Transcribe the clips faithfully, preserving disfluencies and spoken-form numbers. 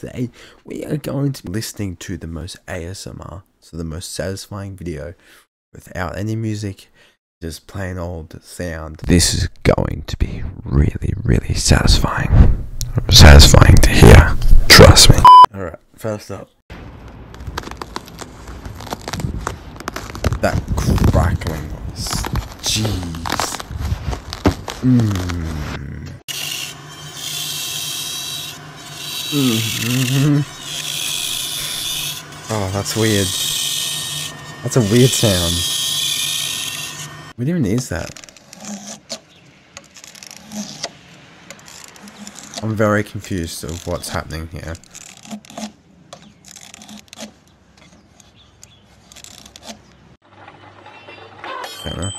today we are going to be listening to the most A S M R, so the most satisfying video without any music, just plain old sound. This is going to be really, really satisfying. Satisfying to hear, trust me. Alright, first up. That crackling noise. Jeez. Mmm. Mm-hmm. Oh, that's weird. That's a weird sound. What even is that? I'm very confused of what's happening here. I don't know.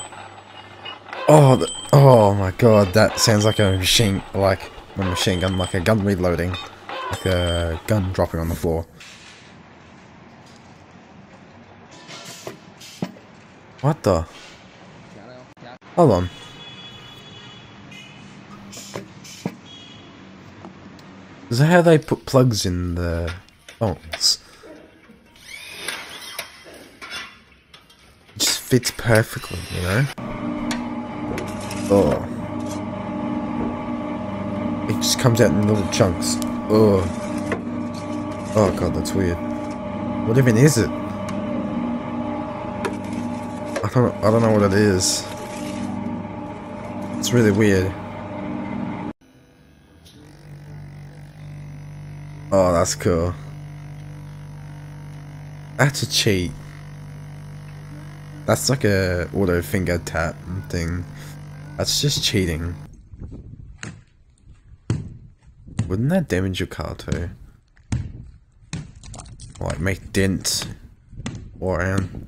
Oh, the, oh my god, that sounds like a machine, like a machine gun, like a gun reloading, like a gun dropping on the floor. What the? Hold on. Is that how they put plugs in the phones? It just fits perfectly, you know? Oh. It just comes out in little chunks. Oh. Oh god, that's weird. What even is it? I don't, I don't know what it is. It's really weird. Oh, that's cool. That's a cheat. That's like a auto finger tap thing. That's just cheating. Wouldn't that damage your car too? Or like make dents all around.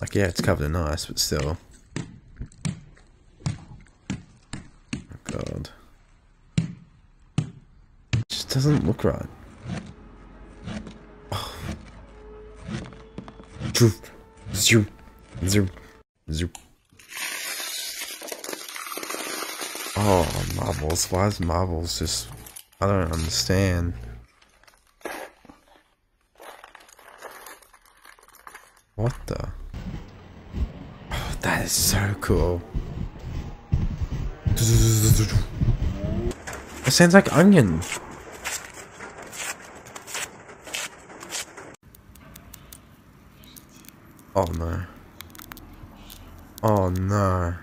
Like yeah, it's covered in ice, but still. Oh god. Doesn't look right. Oh. Zoop, zoop, zoop, zoop. Oh, marbles. Why is marbles just... I don't understand. What the... Oh, that is so cool. It sounds like onion. Oh no. Oh no.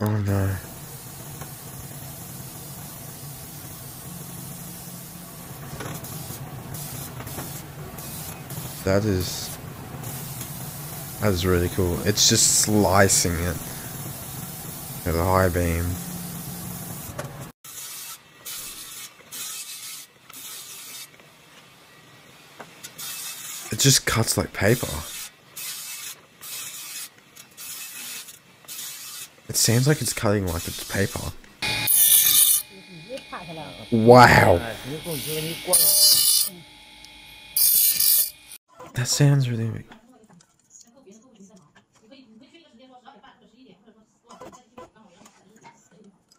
Oh no. That is... That is really cool. It's just slicing it with a high beam. It just cuts like paper. It sounds like it's cutting like it's paper. Wow! That sounds really big.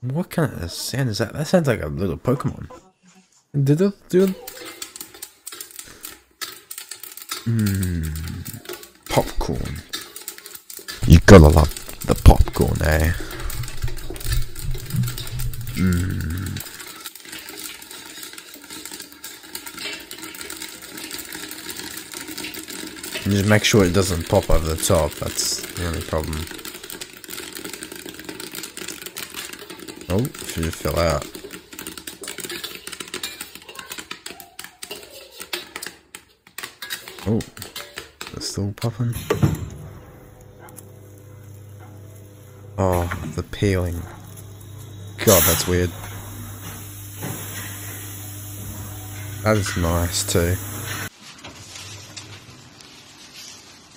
What kind of sound is that? That sounds like a little Pokemon. Did it do? Mmm, popcorn. You gotta love the popcorn, eh? Mmm. Just make sure it doesn't pop over the top, that's the only problem. Oh, it should fill out. Oh, it's still popping. Oh, the peeling. God, that's weird. That is nice too.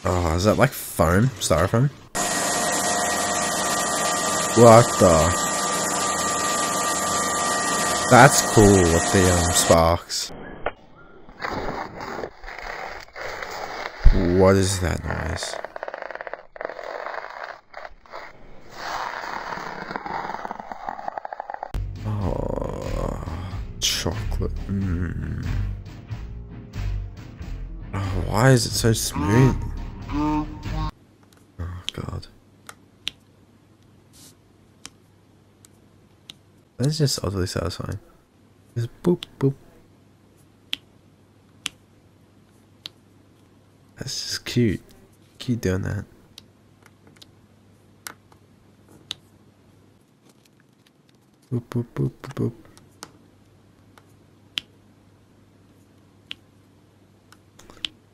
Oh, is that like foam? Styrofoam? What the? That's cool with the um, sparks. What is that noise? Oh, chocolate. Mm. Oh, why is it so smooth? Oh god. That's just utterly satisfying. Just boop boop. That's just cute. Keep doing that. Boop boop boop boop boop.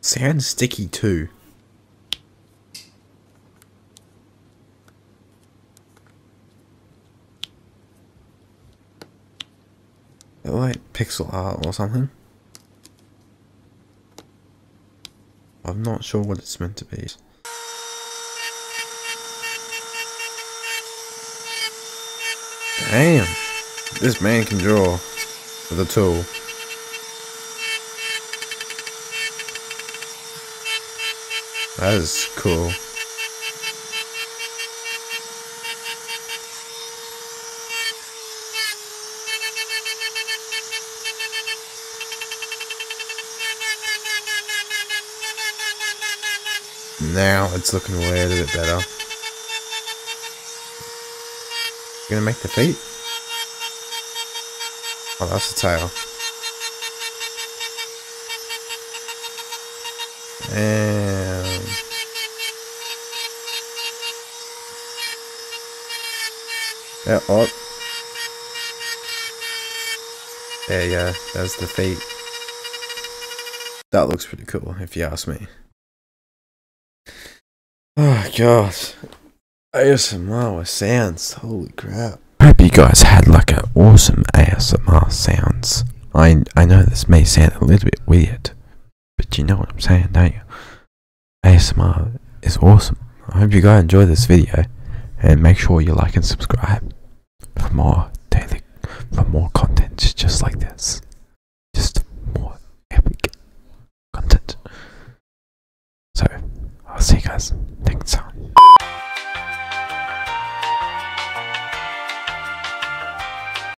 Sounds sticky too. They're like pixel art or something. I'm not sure what it's meant to be. Damn, this man can draw with a tool. That is cool. Now it's looking a little bit better. You're gonna make the feet? Oh, that's the tail. And yeah, up. There you go, that's the feet. That looks pretty cool, if you ask me. Oh god, A S M R with sounds, holy crap. Hope you guys had like an awesome A S M R sounds. I I know this may sound a little bit weird, but you know what I'm saying, don't you? A S M R is awesome. I hope you guys enjoyed this video, and make sure you like and subscribe for more daily, for more content just like this. Just more epic content. So, I'll see you guys next time.